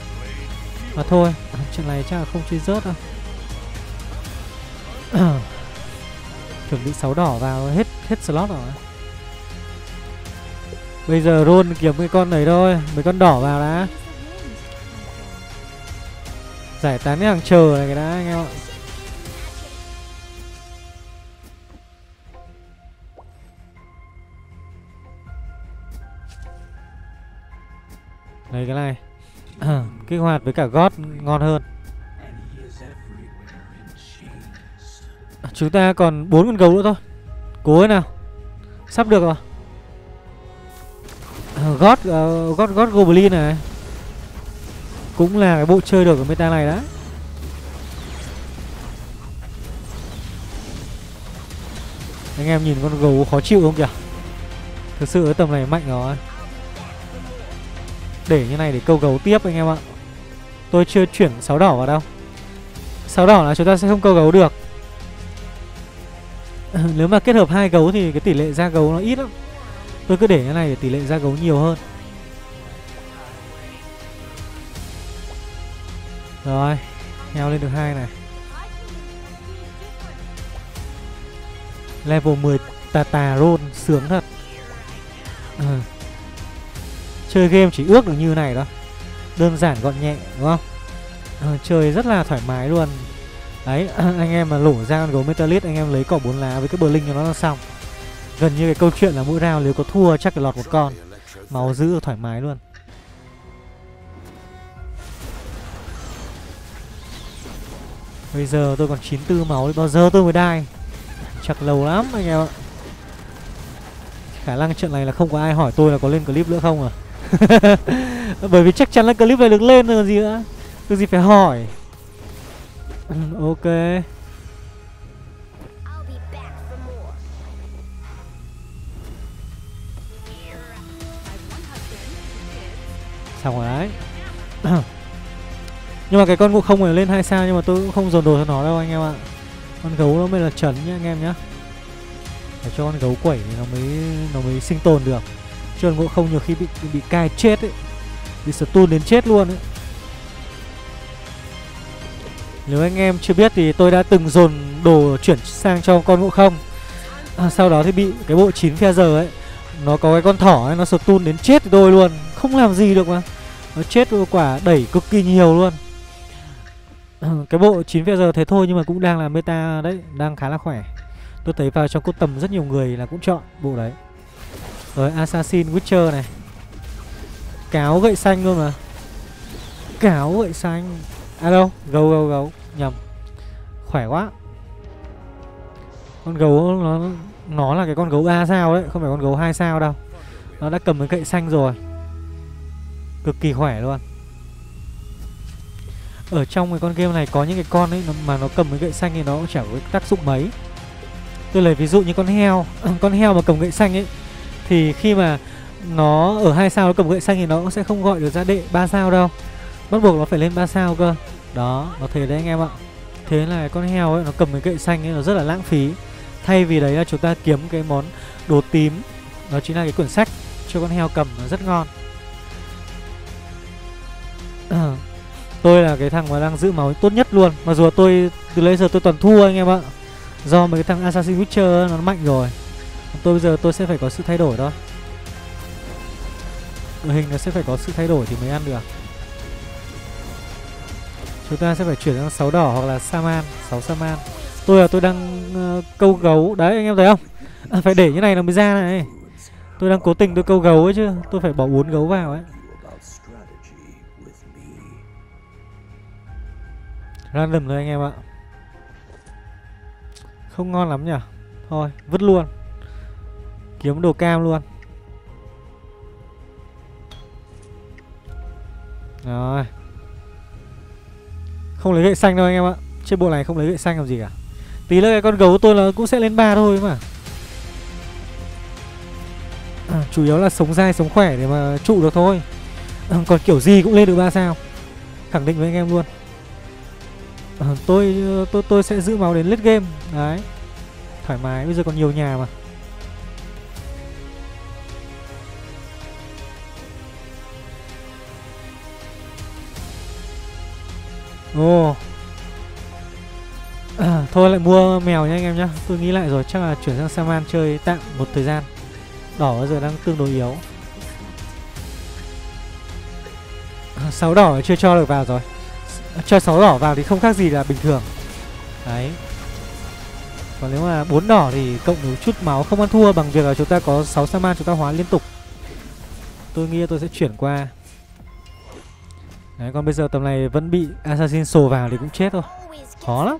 Mà thôi, chuyện này chắc là không chơi rớt đâu. Chuẩn bị sáu đỏ vào hết hết slot rồi. Bây giờ roll kiếm cái con này thôi, mấy con đỏ vào đã. Giải tán cái hàng chờ này cái đã anh em ạ. Đây cái này kích hoạt với cả gót ngon hơn. Chúng ta còn bốn con gấu nữa thôi. Cố thế nào. Sắp được rồi. Gót uh, gót gót Goblin này cũng là cái bộ chơi được của meta này đã. Anh em nhìn con gấu khó chịu không kìa. Thực sự ở tầm này mạnh rồi. Để như này để câu gấu tiếp anh em ạ. Tôi chưa chuyển sáu đỏ vào đâu. Sáu đỏ là chúng ta sẽ không câu gấu được. Nếu mà kết hợp hai gấu thì cái tỷ lệ ra gấu nó ít lắm. Tôi cứ để như này để tỷ lệ ra gấu nhiều hơn. Rồi, heo lên được hai này. Level mười tà tà roll sướng thật. Ừ. Chơi game chỉ ước được như này đó. Đơn giản gọn nhẹ đúng không? Ừ, chơi rất là thoải mái luôn. Đấy, anh em mà lổ ra con gấu Metallist, anh em lấy cỏ bốn lá với cái bờ linh cho nó là xong. Gần như cái câu chuyện là mỗi round nếu có thua chắc là lọt một con. Máu giữ thoải mái luôn. Bây giờ tôi còn chín mươi tư máu đấy, bao giờ tôi mới đai. Chặt lầu lắm anh em ạ. Khả năng trận này là không có ai hỏi tôi là có lên clip nữa không à. Bởi vì chắc chắn là clip này được lên rồi gì nữa. Tôi gì phải hỏi. Ok. Xong rồi đấy. Nhưng mà cái con ngũ không này lên hai sao nhưng mà tôi cũng không dồn đồ cho nó đâu anh em ạ. Con gấu nó mới là trấn nhá anh em nhá. Phải cho con gấu quẩy thì nó mới nó mới sinh tồn được. Chứ con ngũ không nhiều khi bị bị cai chết ấy. Bị stun đến chết luôn ấy. Nếu anh em chưa biết thì tôi đã từng dồn đồ chuyển sang cho con ngũ không. À, sau đó thì bị cái bộ chín Phazer ấy. Nó có cái con thỏ ấy, nó stun đến chết tôi luôn. Không làm gì được mà. Nó chết quả đẩy cực kỳ nhiều luôn. Cái bộ chín Feather thế thôi nhưng mà cũng đang là meta đấy. Đang khá là khỏe. Tôi thấy vào trong cốt tầm rất nhiều người là cũng chọn bộ đấy. Rồi Assassin Witcher này. Cáo gậy xanh luôn mà. Cáo gậy xanh. À đâu, gấu gấu gấu. Nhầm. Khỏe quá. Con gấu nó nó là cái con gấu ba sao đấy. Không phải con gấu hai sao đâu. Nó đã cầm cái gậy xanh rồi. Cực kỳ khỏe luôn. Ở trong cái con game này có những cái con ấy mà nó cầm cái gậy xanh thì nó cũng chẳng có tác dụng mấy. Tôi lấy ví dụ như con heo. Con heo mà cầm gậy xanh ấy thì khi mà nó ở hai sao nó cầm gậy xanh thì nó cũng sẽ không gọi được ra đệ ba sao đâu. Bắt buộc nó phải lên ba sao cơ. Đó, nó thế đấy anh em ạ. Thế là con heo ấy nó cầm cái gậy xanh ấy nó rất là lãng phí. Thay vì đấy là chúng ta kiếm cái món đồ tím. Đó chính là cái quyển sách cho con heo cầm, nó rất ngon. Tôi là cái thằng mà đang giữ máu tốt nhất luôn. Mặc dù tôi từ lấy giờ tôi toàn thua anh em ạ. Do mấy cái thằng Assassin Witcher nó mạnh rồi. Tôi bây giờ tôi sẽ phải có sự thay đổi đó. Đội hình nó sẽ phải có sự thay đổi thì mới ăn được. Chúng ta sẽ phải chuyển sang sáu đỏ hoặc là Shaman, sáu Shaman. Tôi là tôi đang uh, câu gấu. Đấy anh em thấy không? À, phải để như này nó mới ra này. Tôi đang cố tình tôi câu gấu ấy chứ. Tôi phải bỏ bốn gấu vào ấy. Random thôi anh em ạ. Không ngon lắm nhỉ. Thôi vứt luôn. Kiếm đồ cam luôn. Rồi. Không lấy gậy xanh đâu anh em ạ. Trên bộ này không lấy gậy xanh làm gì cả. Tí nữa cái con gấu tôi là cũng sẽ lên ba thôi mà. À, chủ yếu là sống dai sống khỏe để mà trụ được thôi. À, còn kiểu gì cũng lên được ba sao. Khẳng định với anh em luôn. Tôi, tôi tôi sẽ giữ máu đến late game. Đấy. Thoải mái. Bây giờ còn nhiều nhà mà. Ồ. À, thôi lại mua mèo nha anh em nhá. Tôi nghĩ lại rồi, chắc là chuyển sang Shaman chơi tạm một thời gian. Đỏ bây giờ đang tương đối yếu. Sáu đỏ chưa cho được vào rồi. Cho sáu đỏ vào thì không khác gì là bình thường. Đấy. Còn nếu mà bốn đỏ thì cộng được chút máu không ăn thua bằng việc là chúng ta có sáu Shaman chúng ta hóa liên tục. Tôi nghĩ tôi sẽ chuyển qua. Đấy, còn bây giờ tầm này vẫn bị Assassin sồ vào thì cũng chết thôi. Khó lắm.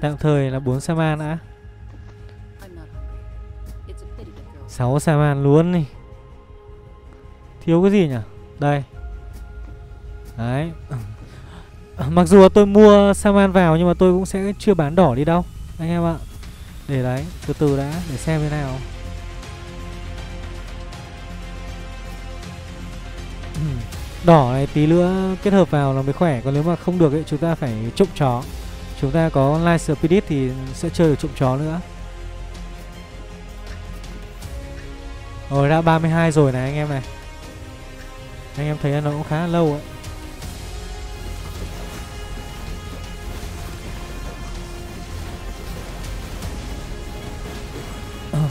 Tạm thời là bốn Shaman đã. sáu Shaman luôn đi. Thiếu cái gì nhỉ? Đây. Đấy. Mặc dù tôi mua Shaman vào nhưng mà tôi cũng sẽ chưa bán đỏ đi đâu anh em ạ. Để đấy, từ từ đã, để xem thế nào. Đỏ này tí nữa kết hợp vào là mới khỏe. Còn nếu mà không được ấy, chúng ta phải trộm chó. Chúng ta có Light Spirit thì sẽ chơi được trộm chó nữa. Rồi đã ba mươi hai rồi này anh em này. Anh em thấy nó cũng khá lâu ấy.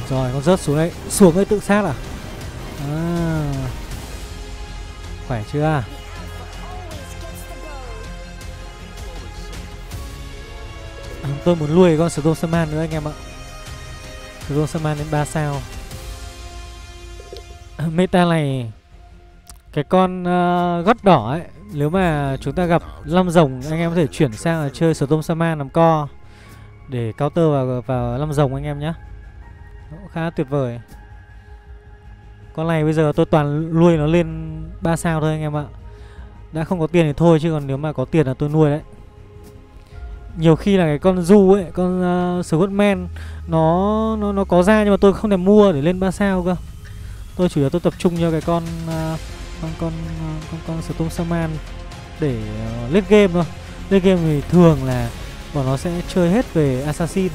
Rồi con rớt xuống đấy. Xuống ấy tự sát à, à. Khỏe chưa. Tôi muốn lùi con Stormshaman nữa anh em ạ. Stormshaman đến ba sao. Meta này cái con uh, gót đỏ ấy, nếu mà chúng ta gặp lăm rồng anh em có thể chuyển sang là chơi Stormshaman làm co để counter vào vào lăm rồng anh em nhé. Nó cũng khá tuyệt vời. Con này bây giờ tôi toàn nuôi nó lên ba sao thôi anh em ạ. Đã không có tiền thì thôi, chứ còn nếu mà có tiền là tôi nuôi đấy. Nhiều khi là cái con du ấy, con uh, Skullman nó, nó nó có ra nhưng mà tôi không thể mua để lên ba sao cơ. Tôi chủ yếu tôi tập trung cho cái con uh, con con uh, con con Stormshaman để uh, lết game thôi. Lết game thì thường là bọn nó sẽ chơi hết về Assassin.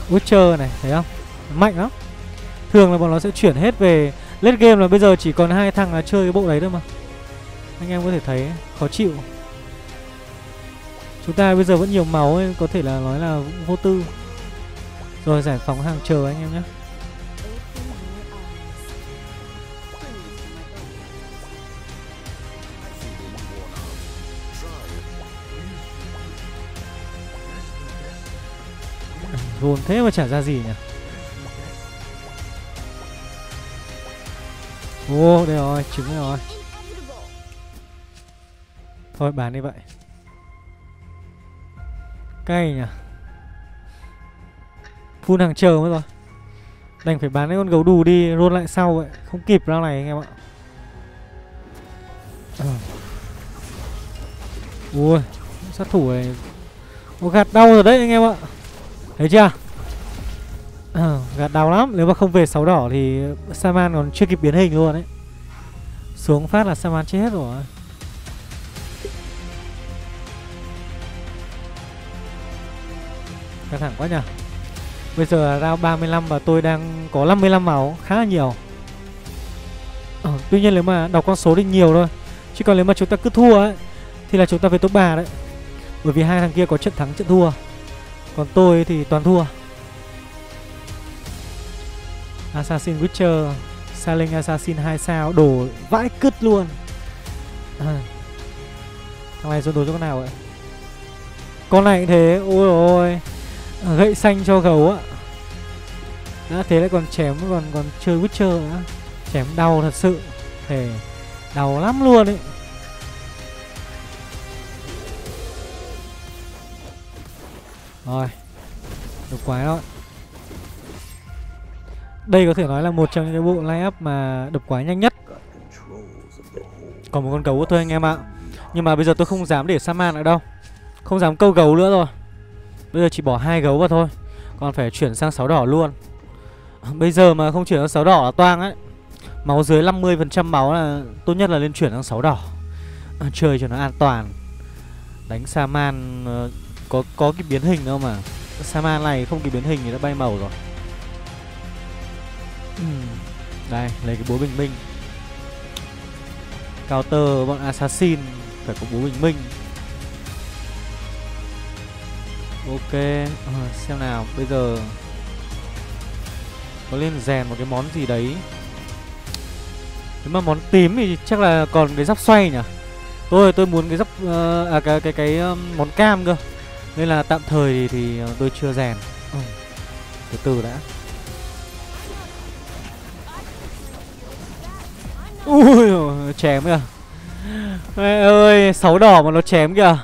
Uh, Witcher này, thấy không? Mạnh lắm. Thường là bọn nó sẽ chuyển hết về late game, là bây giờ chỉ còn hai thằng là chơi cái bộ đấy thôi mà. Anh em có thể thấy khó chịu. Chúng ta bây giờ vẫn nhiều máu ấy, có thể là nói là cũng vô tư. Rồi giải phóng hàng chờ anh em nhé. Vồn thế mà chả ra gì nhỉ. Ô, oh, đây rồi, trứng đây rồi. Thôi bán đi vậy. Cay nhỉ. Full hàng chờ mất rồi. Đành phải bán cái con gấu đù đi, roll lại sau vậy. Không kịp ra này anh em ạ. Ui, sát thủ này. Ô, gạt đau rồi đấy anh em ạ. Thấy chưa? À, gạt đau lắm. Nếu mà không về sáu đỏ thì Shaman còn chưa kịp biến hình luôn đấy. Xuống phát là Shaman chết hết rồi. Căng thẳng quá nhỉ. Bây giờ ra ba mươi lăm và tôi đang có năm mươi lăm máu, khá là nhiều. À, tuy nhiên nếu mà đọc con số thì nhiều thôi, chứ còn nếu mà chúng ta cứ thua ấy thì là chúng ta về top ba đấy. Bởi vì hai thằng kia có trận thắng trận thua, còn tôi thì toàn thua. Assassin Witcher, Saling Assassin hai sao, đổ vãi cứt luôn. À. Thằng này dồn đồ cho con nào vậy? Con này cũng thế, ôi ôi, gậy xanh cho gấu á. Đã thế lại còn chém, còn còn chơi Witcher nữa. Chém đau thật sự, thề đau lắm luôn ấy. Rồi, được quái rồi. Đây có thể nói là một trong những cái bộ line-up mà đập quái nhanh nhất. Còn một con gấu thôi anh em ạ. Nhưng mà bây giờ tôi không dám để Shaman lại đâu. Không dám câu gấu nữa rồi. Bây giờ chỉ bỏ hai gấu vào thôi. Còn phải chuyển sang sáu đỏ luôn. Bây giờ mà không chuyển sang sáu đỏ là toang ấy. Máu dưới năm mươi phần trăm máu là tốt nhất là nên chuyển sang sáu đỏ. Chơi cho nó an toàn. Đánh Shaman có, có cái biến hình đâu mà. Shaman này không kịp biến hình thì đã bay màu rồi. Ừ. Đây, lấy cái búa bình minh. Counter bọn Assassin phải có búa bình minh. Ok, à, xem nào, bây giờ có nên rèn một cái món gì đấy. Nếu mà món tím thì chắc là còn cái giáp xoay nhỉ. Tôi tôi muốn cái giáp uh, à, cái cái cái món cam cơ. Nên là tạm thời thì, thì tôi chưa rèn. Ừ. Từ từ đã. Ui, chém kìa. Mẹ ơi, sáu đỏ mà nó chém kìa.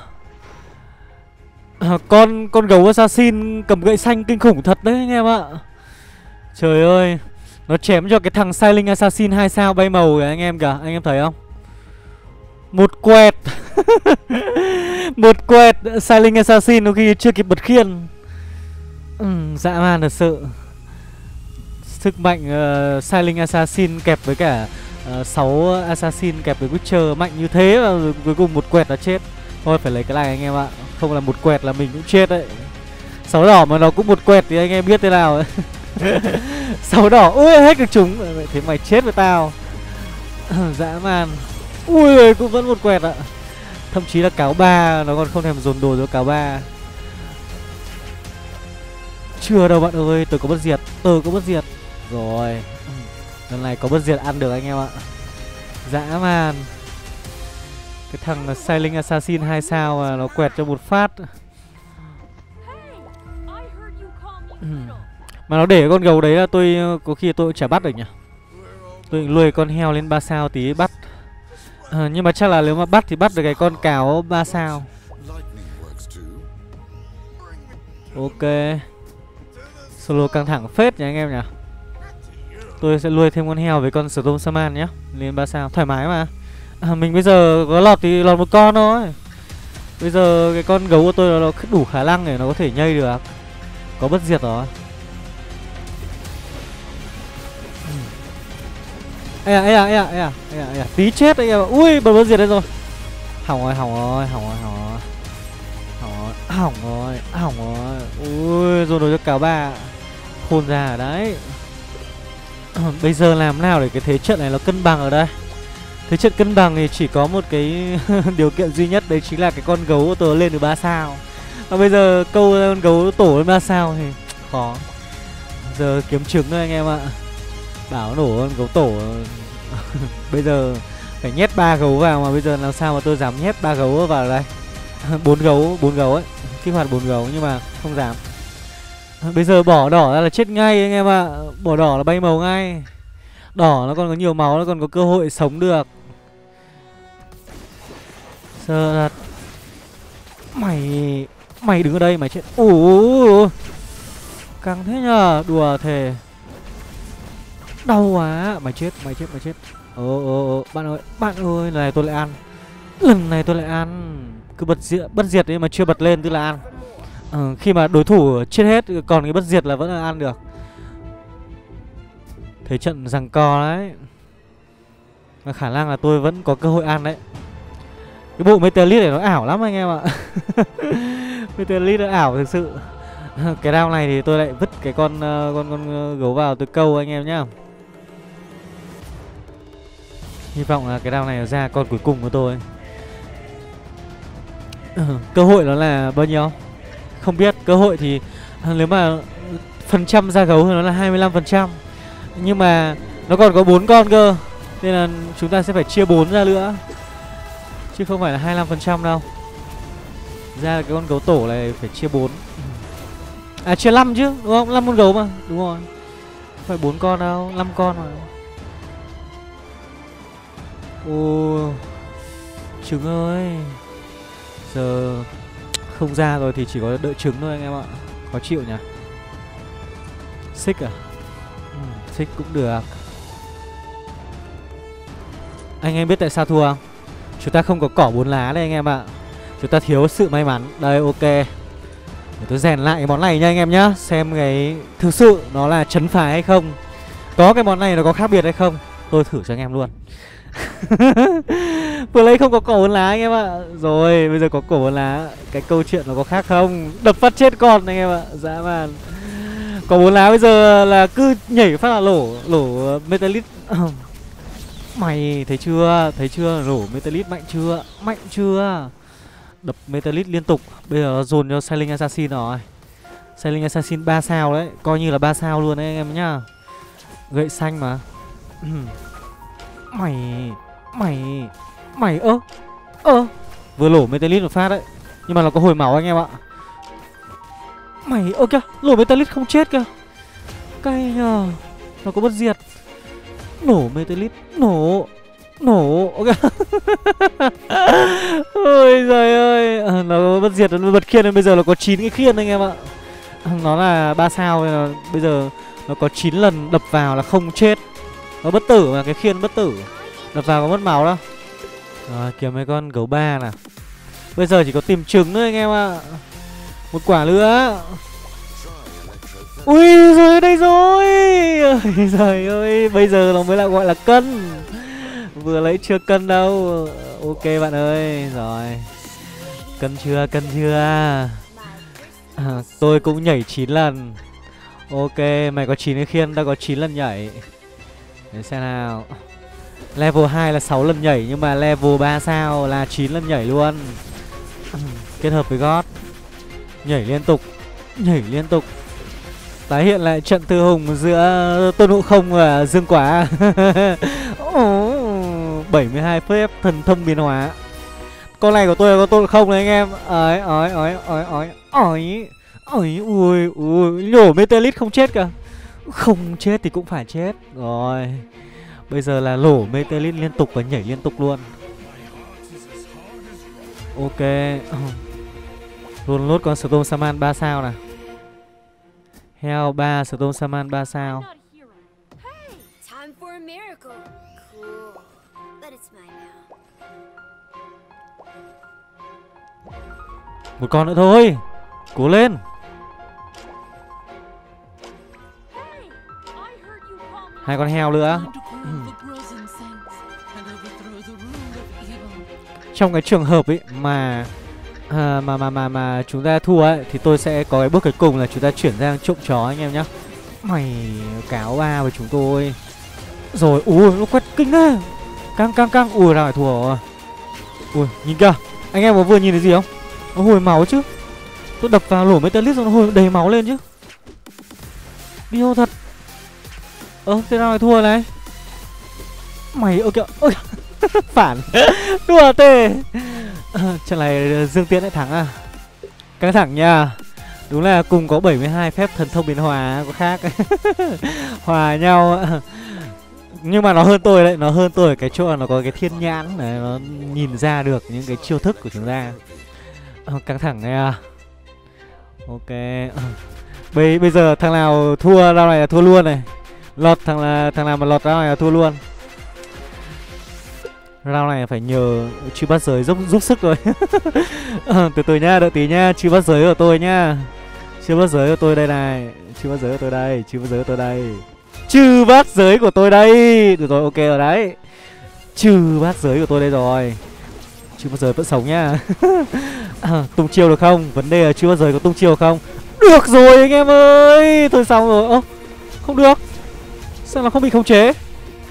À, con con gấu assassin cầm gậy xanh kinh khủng thật đấy anh em ạ. Trời ơi, nó chém cho cái thằng Silent Assassin hai sao bay màu kìa anh em kìa, anh em thấy không? Một quẹt. Một quẹt Silent Assassin nó khi chưa kịp bật khiên. Ừ, dã man thật sự. Sức mạnh uh, Silent Assassin kẹp với cả uh, sáu Assassin kẹp với Witcher mạnh như thế và cuối cùng một quẹt là chết. Thôi phải lấy cái này anh em ạ, không là một quẹt là mình cũng chết đấy. Sáu đỏ mà nó cũng một quẹt thì anh em biết thế nào ấy. Sáu đỏ, ui hết được chúng. Thế mày chết với tao. Dã man. Ui cũng vẫn một quẹt ạ. Thậm chí là cáo ba nó còn không thèm dồn đồ cho cáo ba. Chưa đâu bạn ơi, tôi có bất diệt. Tôi có bất diệt. Rồi, lần này có bất diệt ăn được anh em ạ. Dã man. Cái thằng Silent Assassin hai sao mà nó quẹt cho một phát. Mà nó để con gấu đấy là tôi có khi tôi cũng chả bắt được nhỉ. Tôi định lùi con heo lên ba sao tí bắt. À, nhưng mà chắc là nếu mà bắt thì bắt được cái con cáo ba sao. Ok. Solo căng thẳng phết nhỉ anh em nhỉ. Tôi sẽ lùi thêm con heo với con Stormshaman nhé. Lên ba sao, thoải mái mà. À, mình bây giờ có lọt thì lọt một con thôi. Bây giờ cái con gấu của tôi nó đủ khả năng để nó có thể nhây được. Có bất diệt rồi. Ê à, ê à, ê à, ê à, ê à, ê à. Tí chết anh em ạ. Ui, bật bớt diệt đây rồi. Hỏng rồi, hỏng rồi, hỏng rồi, hỏng rồi. Hỏng rồi, hỏng rồi. Ui, dồn đồ cho cáo ba. Khôn ra ở đấy. Bây giờ làm nào để cái thế trận này nó cân bằng ở đây. Thế trận cân bằng thì chỉ có một cái điều kiện duy nhất. Đấy chính là cái con gấu của tôi lên được ba sao. Và bây giờ câu con gấu tổ lên ba sao thì khó. Giờ kiếm trứng thôi anh em ạ. Bảo nổ con gấu tổ. Bây giờ phải nhét ba gấu vào mà bây giờ làm sao mà tôi dám nhét ba gấu vào đây. bốn gấu, bốn gấu ấy, kích hoạt bốn gấu nhưng mà không dám. Bây giờ bỏ đỏ ra là chết ngay anh em ạ. À. Bỏ đỏ là bay màu ngay. Đỏ nó còn có nhiều máu, nó còn có cơ hội sống được. Sợ thật. Mày mày đứng ở đây mày chết. Ủa. Căng thế nhờ, đùa thề. Đau quá, mày chết, mày chết, mày chết. Ồ ồ ồ, bạn ơi, bạn ơi, lần này tôi lại ăn. Lần này tôi lại ăn. Cứ bật diệt, bất diệt ấy mà chưa bật lên tức là ăn. Ừ, khi mà đối thủ chết hết còn cái bất diệt là vẫn là ăn được. Thế trận giằng co đấy. Mà khả năng là tôi vẫn có cơ hội ăn đấy. Cái bộ Metallist này nó ảo lắm anh em ạ. Metallist nó ảo thực sự. Cái round này thì tôi lại vứt cái con con con gấu vào tôi câu anh em nhá. Hy vọng là cái round này ra con cuối cùng của tôi. Ừ, cơ hội nó là bao nhiêu? Không biết, cơ hội thì nếu mà phần trăm ra gấu thì nó là hai mươi lăm phần trăm. Nhưng mà nó còn có bốn con cơ. Nên là chúng ta sẽ phải chia bốn ra nữa. Chứ không phải là hai mươi lăm phần trăm đâu. Ra là cái con gấu tổ này phải chia bốn. À chia năm chứ, đúng không? năm con gấu mà, đúng rồi. Không phải bốn con đâu, năm con mà. Ô trứng ơi. Giờ không ra rồi thì chỉ có đợi trứng thôi anh em ạ. Khó chịu nhỉ. Xích à? Ừ, xích cũng được. Anh em biết tại sao thua không? Chúng ta không có cỏ bốn lá đây anh em ạ. Chúng ta thiếu sự may mắn. Đây ok. Để tôi rèn lại cái món này nha anh em nhá. Xem cái thực sự nó là trấn phá hay không. Có cái món này nó có khác biệt hay không. Tôi thử cho anh em luôn. Vừa lấy không có cổ bốn lá anh em ạ. Rồi bây giờ có cổ bốn lá. Cái câu chuyện nó có khác không. Đập phát chết con anh em ạ. Dã man. Có bốn lá bây giờ là cứ nhảy phát là lổ lổ Metallist. Mày thấy chưa? Thấy chưa? Lổ Metallist mạnh chưa? Mạnh chưa? Đập Metallist liên tục. Bây giờ dồn cho Sailing Assassin rồi. Sailing Assassin ba sao đấy, coi như là ba sao luôn đấy anh em nhá. Gậy xanh mà. Mày mày mày ơ ơ vừa lổ Metallist một phát đấy, nhưng mà nó có hồi máu anh em ạ. Mày ơ kìa, lổ Metallist không chết kìa. Cay nhờ. Nó có bất diệt. Nổ Metallist, nổ. Nổ. Ôi giời ơi, nó bất diệt, nó bật khiên. Bây giờ nó có chín cái khiên anh em ạ. Nó là ba sao, bây giờ nó có chín lần đập vào là không chết. Nó bất tử mà, cái khiên bất tử. Đập vào có mất máu đâu. Rồi, kìa mấy con gấu ba nè. Bây giờ chỉ có tìm trứng thôi anh em ạ. Một quả nữa. Ui giời, đây rồi. Ôi giời ơi, bây giờ nó mới là gọi là cân. Vừa lấy chưa cân đâu. Ok bạn ơi. Rồi. Cân chưa, cân chưa. À, tôi cũng nhảy chín lần. Ok, mày có chín cái khiên, tao có chín lần nhảy. Để xem nào. Level hai là sáu lần nhảy, nhưng mà level ba sao là chín lần nhảy luôn. Kết hợp với gót. Nhảy liên tục. Nhảy liên tục. Tái hiện lại trận tư hùng giữa Tôn Ngộ Không và Dương Quá. bảy mươi hai phép thần thông biến hóa. Con này của tôi là có Tôn Ngộ Không đấy anh em. Ôi ôi ôi ôi ôi ôi ôi ui ui. Nhổ Metallist không chết cả. Không chết thì cũng phải chết. Rồi. Bây giờ là lổ Metallist liên tục và nhảy liên tục luôn. Ok. Luôn lốt con Stormshaman ba sao này. Hell ba, Stormshaman ba sao. Một con nữa thôi. Cố lên. Hai con heo nữa. Trong cái trường hợp ấy mà À, mà mà mà mà chúng ta thua ấy thì tôi sẽ có cái bước cuối cùng là chúng ta chuyển sang trộm chó anh em nhá. Mày cáo ba với chúng tôi. Rồi, ui nó quét kinh đấy. Căng căng căng, ui là phải thua rồi. Ui, nhìn kìa. Anh em có vừa nhìn thấy gì không? Nó hồi máu chứ. Tôi đập vào lỗ Metallist rồi nó hồi đầy máu lên chứ. Điêu thật. Ơ, thế nào lại thua này? Mày ơ kìa. Ơ kìa. Phản. Đùa tê. Trận này Dương Tiến lại thắng à? Căng thẳng nha. Đúng là cùng có bảy mươi hai phép thần thông biến hòa có khác. Hòa nhau. Nhưng mà nó hơn tôi đấy. Nó hơn tôi ở cái chỗ là nó có cái thiên nhãn này. Nó nhìn ra được những cái chiêu thức của chúng ta. Căng thẳng nha. Ok. Bây, bây giờ thằng nào thua rao này là thua luôn này. Lọt thằng, là, thằng nào mà lọt rao này là thua luôn. Rao này phải nhờ truy bắt giới giúp, giúp sức rồi. À, từ từ nha, đợi tí nha, truy bắt giới của tôi nha. Truy bắt giới của tôi đây này, truy bắt giới của tôi đây, truy bắt giới của tôi đây. Truy bắt giới của tôi đây. Được rồi, ok rồi đấy. Truy bắt giới của tôi đây rồi. Truy bắt giới vẫn sống nha. À, tung chiêu được không? Vấn đề là truy bắt giới có tung chiêu không? Được rồi anh em ơi. Thôi xong rồi. Ơ, không được. Sao nó không bị khống chế?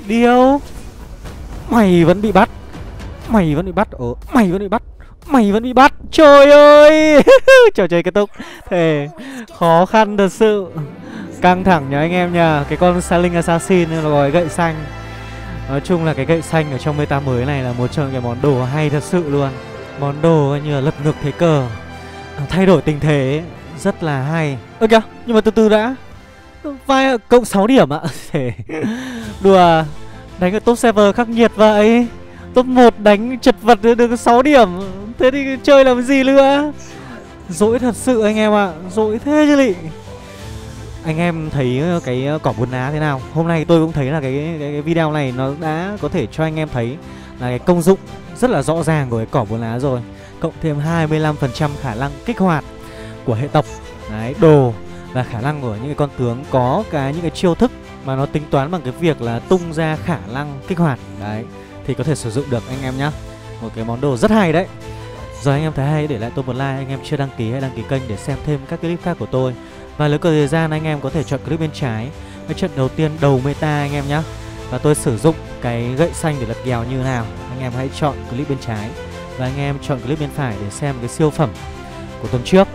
Điêu. Mày vẫn bị bắt. Mày vẫn bị bắt. Ồ, mày vẫn bị bắt. Mày vẫn bị bắt. Trời ơi. Trò chơi kết thúc. Thề. Khó khăn thật sự. Căng thẳng nhá anh em nha. Cái con Sailing Assassin nó gọi gậy xanh. Nói chung là cái gậy xanh ở trong meta mới này là một trong cái món đồ hay thật sự luôn. Món đồ như là lật ngược thế cờ, thay đổi tình thế. Rất là hay. Ơ kìa, nhưng mà từ từ đã. Vai cộng sáu điểm ạ. Thề. Đùa. Đánh ở top server khắc nghiệt vậy. Top một đánh chật vật được sáu điểm. Thế thì chơi làm gì nữa. Dỗi thật sự anh em ạ. À. Dỗi thế chứ lị. Anh em thấy cái cỏ bốn lá thế nào? Hôm nay tôi cũng thấy là cái, cái, cái video này nó đã có thể cho anh em thấy là cái công dụng rất là rõ ràng của cái cỏ bốn lá rồi. Cộng thêm hai mươi lăm phần trăm khả năng kích hoạt của hệ tộc. Đấy, đồ và khả năng của những cái con tướng có cái những cái chiêu thức mà nó tính toán bằng cái việc là tung ra khả năng kích hoạt. Đấy, thì có thể sử dụng được anh em nhá. Một cái món đồ rất hay đấy. Rồi anh em thấy hay để lại tôi một like. Anh em chưa đăng ký hãy đăng ký kênh để xem thêm các clip khác của tôi. Và lối cờ thời gian anh em có thể chọn clip bên trái. Cái trận đầu tiên đầu meta anh em nhé. Và tôi sử dụng cái gậy xanh để lật kèo như nào. Anh em hãy chọn clip bên trái. Và anh em chọn clip bên phải để xem cái siêu phẩm của tuần trước.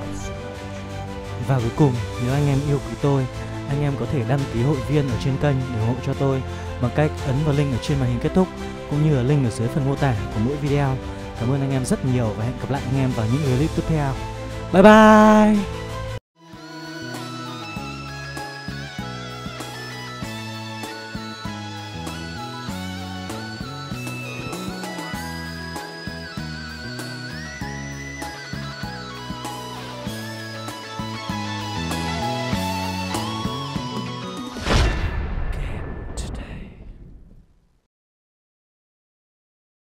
Và cuối cùng, nếu anh em yêu quý tôi, anh em có thể đăng ký hội viên ở trên kênh để ủng hộ cho tôi bằng cách ấn vào link ở trên màn hình kết thúc, cũng như là link ở dưới phần mô tả của mỗi video. Cảm ơn anh em rất nhiều và hẹn gặp lại anh em vào những clip tiếp theo. Bye bye!